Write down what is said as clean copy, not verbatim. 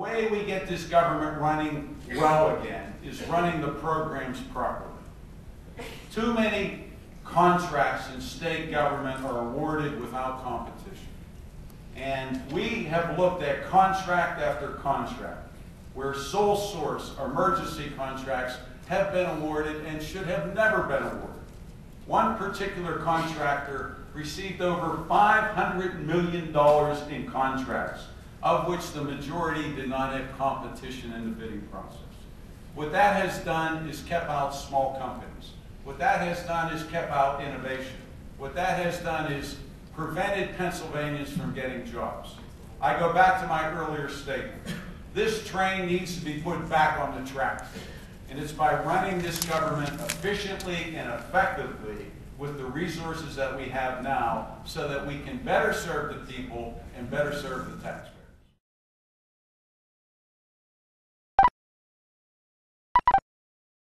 way we get this government running well again is running the programs properly. Too many contracts in state government are awarded without competition. And we have looked at contract after contract where sole source emergency contracts have been awarded and should have never been awarded. One particular contractor received over $500 million in contracts, of which the majority did not have competition in the bidding process. What that has done is kept out small companies. What that has done is kept out innovation. What that has done is prevented Pennsylvanians from getting jobs. I go back to my earlier statement. This train needs to be put back on the tracks. And it's by running this government efficiently and effectively with the resources that we have now so that we can better serve the people and better serve the taxpayers.